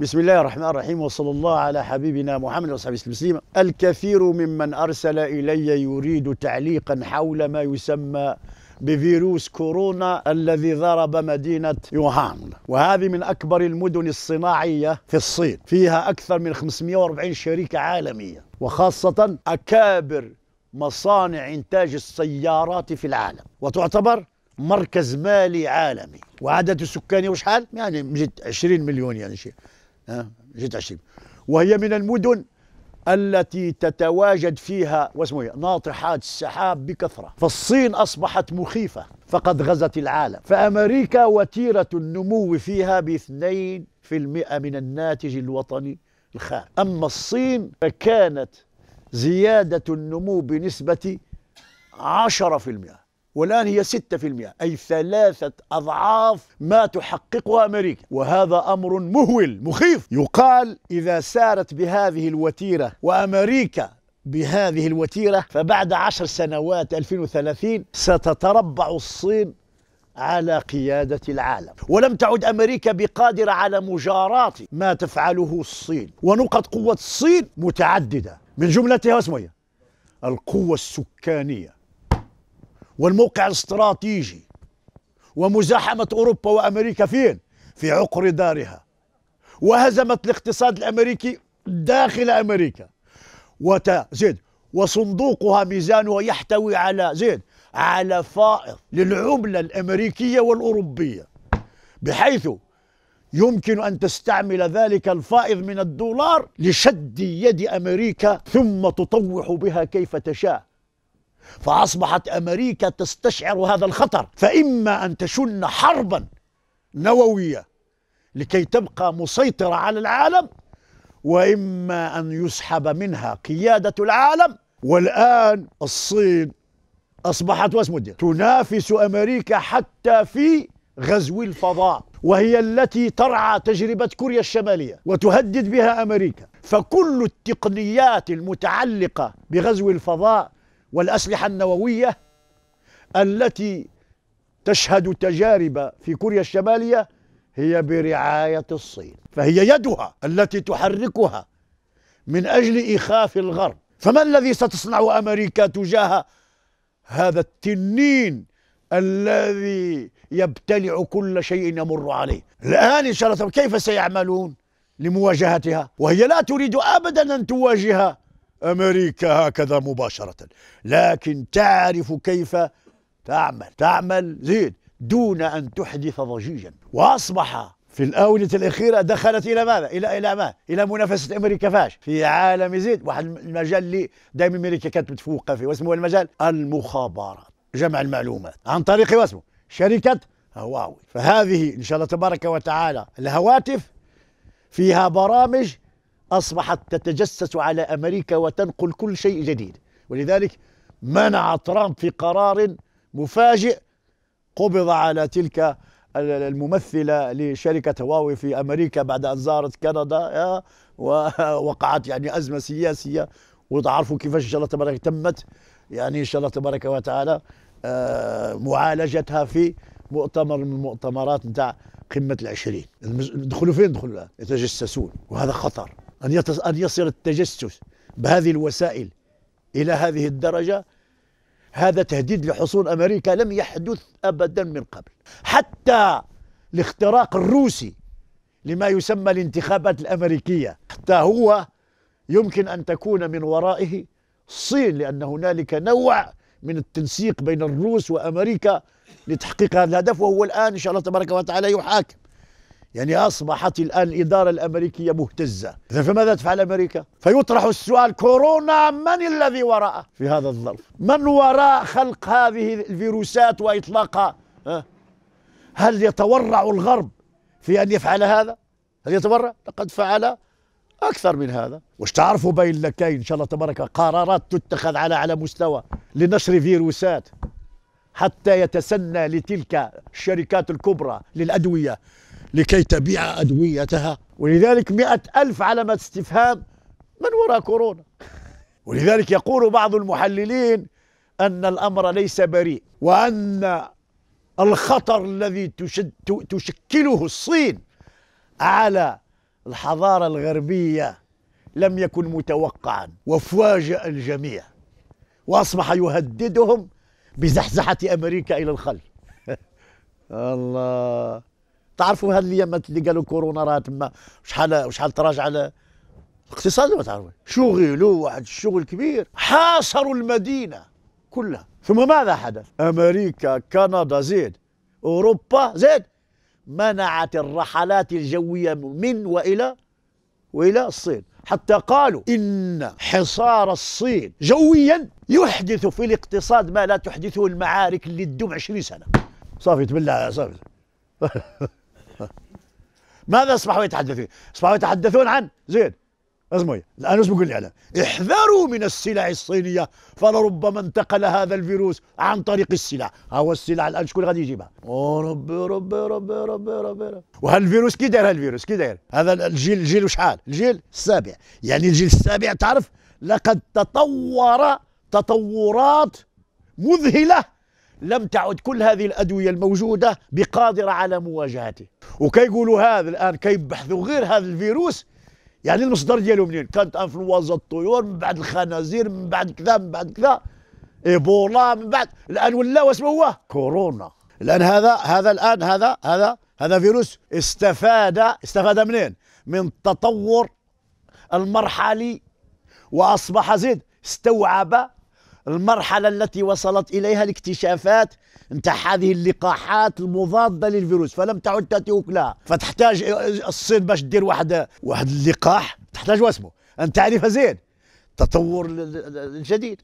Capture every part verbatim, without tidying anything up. بسم الله الرحمن الرحيم، وصلى الله على حبيبنا محمد وصحبه وسلم. الكثير ممن أرسل إلي يريد تعليقا حول ما يسمى بفيروس كورونا الذي ضرب مدينة يوهان، وهذه من أكبر المدن الصناعية في الصين، فيها أكثر من خمسمئة وأربعين شركة عالمية، وخاصة أكابر مصانع إنتاج السيارات في العالم، وتعتبر مركز مالي عالمي. وعدد سكاني وشحال؟ يعني مجد عشرين مليون، يعني شيء جد عشرين. وهي من المدن التي تتواجد فيها واسمه ناطحات السحاب بكثرة. فالصين أصبحت مخيفة، فقد غزت العالم. فأمريكا وتيرة النمو فيها باثنين في المئة من الناتج الوطني الخام، أما الصين فكانت زيادة النمو بنسبة عشرة في المئة، والآن هي ستة في المئة، أي ثلاثة أضعاف ما تحققها أمريكا، وهذا أمر مهول مخيف. يقال إذا سارت بهذه الوتيرة وأمريكا بهذه الوتيرة، فبعد عشر سنوات ألفين وثلاثين ستتربع الصين على قيادة العالم. ولم تعد أمريكا بقادرة على مجاراة ما تفعله الصين، ونقط قوة الصين متعددة، من جملتها اسمها القوة السكانية والموقع الاستراتيجي ومزاحمة أوروبا وأمريكا فين؟ في عقر دارها، وهزمت الاقتصاد الأمريكي داخل أمريكا، وتزيد وصندوقها ميزانه يحتوي على زيد على فائض للعملة الأمريكية والأوروبية، بحيث يمكن أن تستعمل ذلك الفائض من الدولار لشد يد أمريكا، ثم تطوح بها كيف تشاء. فأصبحت أمريكا تستشعر هذا الخطر، فإما أن تشن حربا نووية لكي تبقى مسيطرة على العالم، وإما أن يسحب منها قيادة العالم. والآن الصين أصبحت واسمدها تنافس أمريكا حتى في غزو الفضاء، وهي التي ترعى تجربة كوريا الشمالية وتهدد بها أمريكا. فكل التقنيات المتعلقة بغزو الفضاء والأسلحة النووية التي تشهد تجارب في كوريا الشمالية هي برعاية الصين، فهي يدها التي تحركها من أجل إيخاف الغرب. فما الذي ستصنع أمريكا تجاه هذا التنين الذي يبتلع كل شيء يمر عليه؟ الآن إن شاء الله كيف سيعملون لمواجهتها؟ وهي لا تريد أبدا أن تواجه أمريكا هكذا مباشرة، لكن تعرف كيف تعمل تعمل زيد دون أن تحدث ضجيجا. وأصبح في الآونة الأخيرة دخلت إلى ماذا؟ إلى إلى ما؟ إلى منافسة أمريكا فاش في عالم زيد واحد المجال اللي دائما أمريكا كانت متفوقة فيه، واسمه المجال المخابرات، جمع المعلومات عن طريق واسمه شركة هواوي. فهذه إن شاء الله تبارك وتعالى الهواتف فيها برامج أصبحت تتجسس على أمريكا وتنقل كل شيء جديد، ولذلك منع ترامب في قرار مفاجئ قبض على تلك الممثلة لشركة هواوي في أمريكا بعد أن زارت كندا، ووقعت يعني أزمة سياسية، وتعرفوا كيفاش إن شاء الله تبارك تمت يعني إن شاء الله تبارك وتعالى معالجتها في مؤتمر من المؤتمرات نتاع قمة العشرين. دخلوا فين دخلوا الآن؟ يتجسسون، وهذا خطر. أن أن يصل التجسس بهذه الوسائل إلى هذه الدرجة، هذا تهديد لحصون أمريكا لم يحدث أبدا من قبل. حتى الاختراق الروسي لما يسمى الانتخابات الأمريكية، حتى هو يمكن أن تكون من ورائه الصين، لأن هنالك نوع من التنسيق بين الروس وأمريكا لتحقيق هذا الهدف، وهو الآن إن شاء الله تبارك وتعالى يحاكم. يعني أصبحت الآن الإدارة الأمريكية مهتزة. إذا فماذا تفعل أمريكا؟ فيطرح السؤال كورونا من الذي وراءه في هذا الظرف؟ من وراء خلق هذه الفيروسات وإطلاقها؟ هل يتورع الغرب في أن يفعل هذا؟ هل يتورع؟ لقد فعل أكثر من هذا. واش تعرفوا بين لكاين إن شاء الله تبارك قرارات تتخذ على على مستوى لنشر فيروسات حتى يتسنى لتلك الشركات الكبرى للأدوية لكي تبيع أدويتها. ولذلك مئة ألف علامة استفهام من وراء كورونا. ولذلك يقول بعض المحللين أن الأمر ليس بريء، وأن الخطر الذي تشكله الصين على الحضارة الغربية لم يكن متوقعا، وفاجأ الجميع وأصبح يهددهم بزحزحة أمريكا إلى الخلف. الله، تعرفوا هذه اليمات اللي قالوا كورونا راه تما شحال وشحال تراجع على الاقتصاد، ما تعرفوا شغلوا واحد الشغل كبير، حاصروا المدينة كلها. ثم ماذا حدث؟ أمريكا، كندا زيد، أوروبا زيد، منعت الرحلات الجوية من وإلى وإلى الصين، حتى قالوا إن حصار الصين جويا يحدث في الاقتصاد ما لا تحدثه المعارك اللي تدوم عشرين سنة. صافي تبلع صافي. ماذا أصبحوا يتحدثون؟ أصبحوا يتحدثون عن زيد أزموية الآن اسمه كل إعلان، احذروا من السلع الصينية فلربما انتقل هذا الفيروس عن طريق السلع. ها هو السلع الآن شكون غادي يجيبها؟ أو ربي ربي ربي ربي ربي. وهالفيروس كي داير هالفيروس كي داير؟ هذا الجيل الجيل وشحال؟ الجيل السابع، يعني الجيل السابع. تعرف لقد تطور تطورات مذهلة لم تعد كل هذه الأدوية الموجودة بقادرة على مواجهته. وكيقولوا هذا الآن كيبحثوا غير هذا الفيروس، يعني المصدر ديالو منين؟ كانت انفلونزا الطيور، من بعد الخنازير، من بعد كذا، من بعد كذا ايبولا، من بعد الان ولا واسمه هو كورونا. الان هذا هذا الان هذا هذا هذا فيروس استفاد استفاد منين؟ من التطور المرحلي، واصبح زيد استوعب المرحله التي وصلت اليها الاكتشافات نتاع هذه اللقاحات المضاده للفيروس، فلم تعد تاتي لها. فتحتاج الصين باش دير واحد واحد اللقاح، تحتاج واسمه ان تعرف زين تطور الجديد.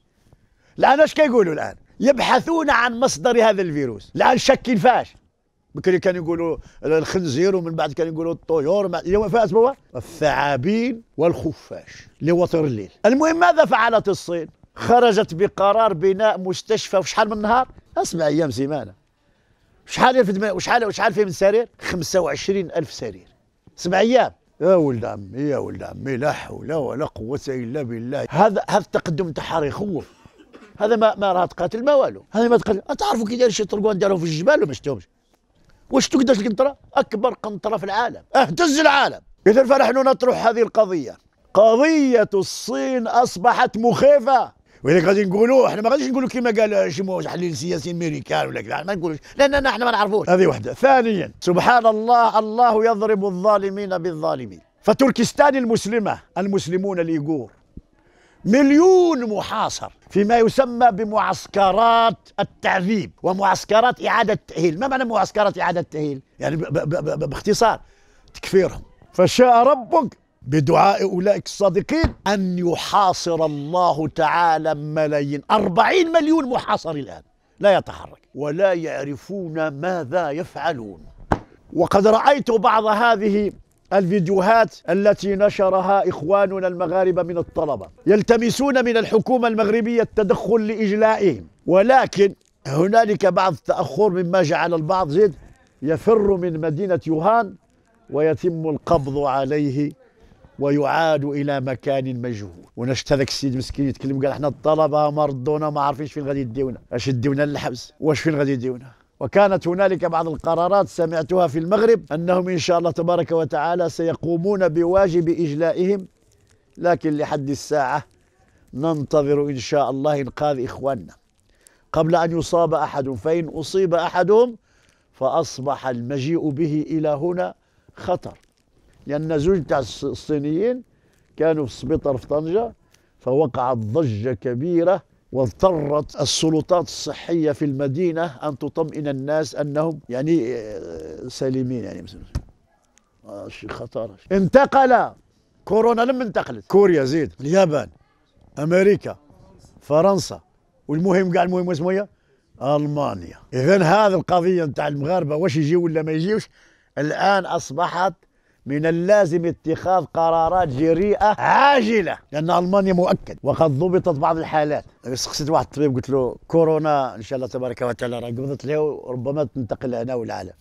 الان اش كيقولوا؟ الان يبحثون عن مصدر هذا الفيروس. الان شاكين فاش؟ بكري كانوا يقولوا الخنزير، ومن بعد كانوا يقولوا الطيور، اليوم فاس هو الثعابين والخفاش لوطر الليل. المهم ماذا فعلت الصين؟ خرجت بقرار بناء مستشفى في شحال من نهار؟ اسمع، ايام سيمانه. شحال في وشحال وشحال فيه من سرير؟ خمسة وعشرين ألف سرير. سبع ايام. يا ولد عمي يا ولد عمي، لا حول ولا قوة الا بالله. هذا هذا التقدم تاعها راه يخوف. هذا ما ما راه تقاتل ما والو، هذا ما تقاتل. تعرفوا كي داير شي طرقون داروهم في الجبال وما شفتهمش. واش قداش القنطرة؟ أكبر قنطرة في العالم، اهتز العالم. إذا فنحن نطرح هذه القضية. قضية الصين أصبحت مخيفة. ولذلك غادي نقولوا احنا ما غاديش نقولوا كيما قال شي محلل سياسي امريكان ولا كذا، ما نقولوش، لاننا احنا ما نعرفوش. هذه وحده. ثانيا، سبحان الله، الله يضرب الظالمين بالظالمين. فتركستان المسلمه، المسلمون الايغور مليون محاصر فيما يسمى بمعسكرات التعذيب ومعسكرات اعاده التاهيل. ما معنى معسكرات اعاده التاهيل؟ يعني باختصار تكفيرهم. فشاء ربك بدعاء أولئك الصادقين أن يحاصر الله تعالى ملايين، أربعين مليون محاصر الآن لا يتحرك ولا يعرفون ماذا يفعلون. وقد رأيت بعض هذه الفيديوهات التي نشرها إخواننا المغاربة من الطلبة يلتمسون من الحكومة المغربية التدخل لإجلائهم، ولكن هنالك بعض التأخر مما جعل البعض زيد يفر من مدينة يوهان ويتم القبض عليه ويعاد الى مكان مجهول. ونشت هذاك السيد مسكين يتكلم قال احنا الطلبه ما ردونا، ما عارفينش فين غادي يديونا، اش يديونا للحبس، واش فين غادي يديونا. وكانت هنالك بعض القرارات سمعتها في المغرب انهم ان شاء الله تبارك وتعالى سيقومون بواجب اجلائهم، لكن لحد الساعه ننتظر ان شاء الله انقاذ اخواننا قبل ان يصاب احد، فان اصيب احدهم فاصبح المجيء به الى هنا خطر. لأن زوج تاع الصينيين كانوا في السبيطار في طنجة، فوقعت ضجة كبيرة واضطرت السلطات الصحية في المدينة أن تطمئن الناس أنهم يعني سالمين، يعني مثلا شي خطر. انتقل كورونا، لما انتقلت كوريا زيد، اليابان، أمريكا، فرنسا، والمهم كاع المهم اسمه هي ألمانيا. إذا هذه القضية نتاع المغاربة واش يجيو ولا ما يجيوش الآن أصبحت من اللازم اتخاذ قرارات جريئة عاجلة، لأن ألمانيا مؤكد وقد ضبطت بعض الحالات. استقصيت واحد الطبيب قلت له كورونا إن شاء الله تبارك وتعالى راه قبضت له وربما تنتقل هنا والعالم.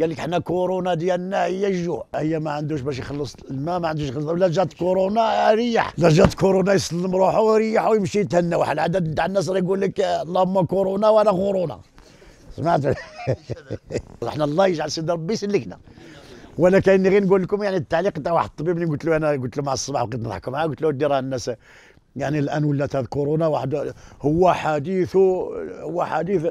قال لك احنا كورونا ديالنا هي الجوع، هي ما عندوش باش يخلص الماء، ما عندوش يخلص، ولا جات كورونا ريح، لا جات كورونا يسلم روحه ويريح ويمشي يتهنى. واحد العدد تاع الناس راه يقول لك اللهم كورونا وانا غورونا. سمعت؟ احنا الله يجعل سيدي ربي يسلكنا وانا كان غير نقول لكم يعني التعليق تاع واحد الطبيب اللي قلت له انا قلت له مع الصباح وكنت نضحك معاه قلت له ودي راه الناس يعني الان ولات هذه كورونا واحد هو حديث هو حديث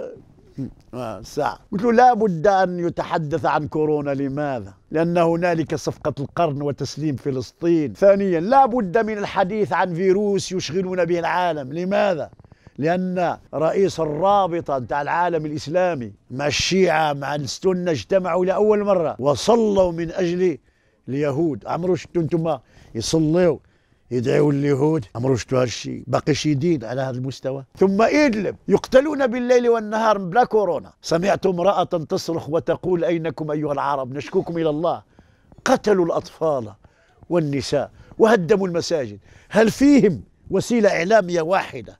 الساعة. قلت له لا بد أن يتحدث عن كورونا. لماذا؟ لأن هنالك صفقة القرن وتسليم فلسطين. ثانيا لا بد من الحديث عن فيروس يشغلون به العالم. لماذا؟ لأن رئيس الرابطة تاع العالم الإسلامي مع الشيعة مع السنة اجتمعوا لأول مرة وصلوا من أجل اليهود. عمرو شفتوا أنتم يصلوا يدعوا اليهود؟ عمرو شفتوا هالشيء؟ باقي شي دين على هذا المستوى؟ ثم إدلب يقتلون بالليل والنهار بلا كورونا. سمعت امرأة تصرخ وتقول أينكم أيها العرب نشكوكم إلى الله. قتلوا الأطفال والنساء وهدموا المساجد. هل فيهم وسيلة إعلامية واحدة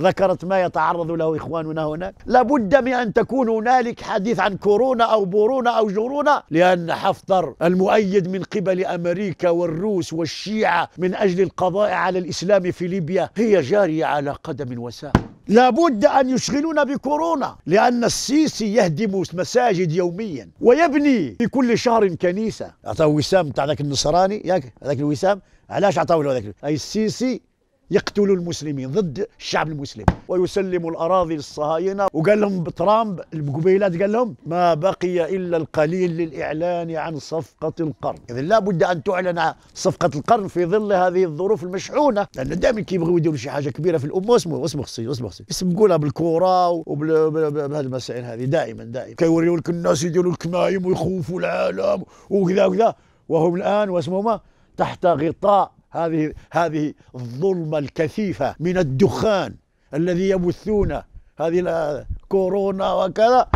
ذكرت ما يتعرض له إخواننا هناك؟ لابد من أن تكون هنالك حديث عن كورونا أو بورونا أو جورونا، لأن حفتر المؤيد من قبل أمريكا والروس والشيعة من أجل القضاء على الإسلام في ليبيا هي جارية على قدم وساق. لابد أن يشغلون بكورونا، لأن السيسي يهدم مساجد يوميا ويبني في كل شهر كنيسة. أعطاه وسام تاع ذاك النصراني، ياك هذاك الوسام، علاش أعطاه له هذاك؟ أي السيسي يقتل المسلمين ضد الشعب المسلم ويسلم الأراضي للصهاينة. وقال لهم ترامب القبيلات قال لهم ما بقي إلا القليل للإعلان عن صفقة القرن. إذن لا بد أن تعلن صفقة القرن في ظل هذه الظروف المشحونة، لأن دائما كيبغيو يديروا شي حاجة كبيرة في الأمة واسمو اسمو خصي اسمو خصي يسبقوا لها بالكورة وبهذه المسائل هذه دائما دائما كيوريو لك الناس يديروا الكمايم ويخوفوا العالم وكذا وكذا، وهم الآن واسمهما تحت غطاء هذه هذه الظلمة الكثيفة من الدخان الذي يبثونه، هذه كورونا وكذا،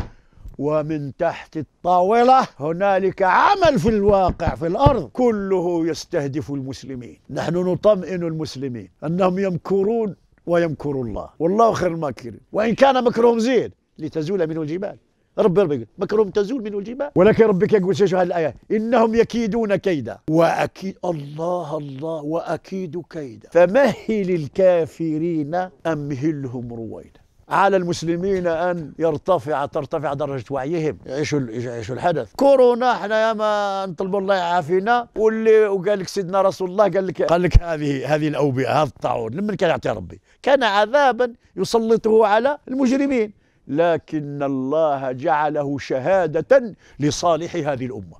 ومن تحت الطاولة هنالك عمل في الواقع في الأرض كله يستهدف المسلمين. نحن نطمئن المسلمين أنهم يمكرون ويمكر الله والله خير الماكرين، وإن كان مكرهم زين لتزول منه الجبال. ربي ربي مكرهم تزول منه الجبال، ولكن ربك يقول شو هذه الآية؟ إنهم يكيدون كيدا وأكيد الله الله وأكيد كيدا فمهل الكافرين أمهلهم رويدا. على المسلمين أن يرتفع ترتفع درجة وعيهم، يعيشوا يعيشوا الحدث. كورونا احنا يا ما نطلبوا الله يعافينا، واللي وقال لك سيدنا رسول الله قال لك قال لك هذه هذه الأوبئة هذا الطاعون لمن كان يعطيها ربي؟ كان عذابا يسلطه على المجرمين، لكن الله جعله شهادة لصالح هذه الأمة.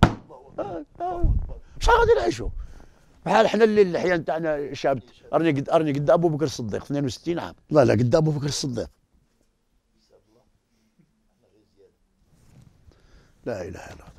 مش غادي نعيشوا بحال حنا اللي الحياة تاعنا شابت. راني قد راني قد أبو بكر الصديق اثنين وستين عام. لا لا قد أبو بكر الصديق. لا إله إلا الله.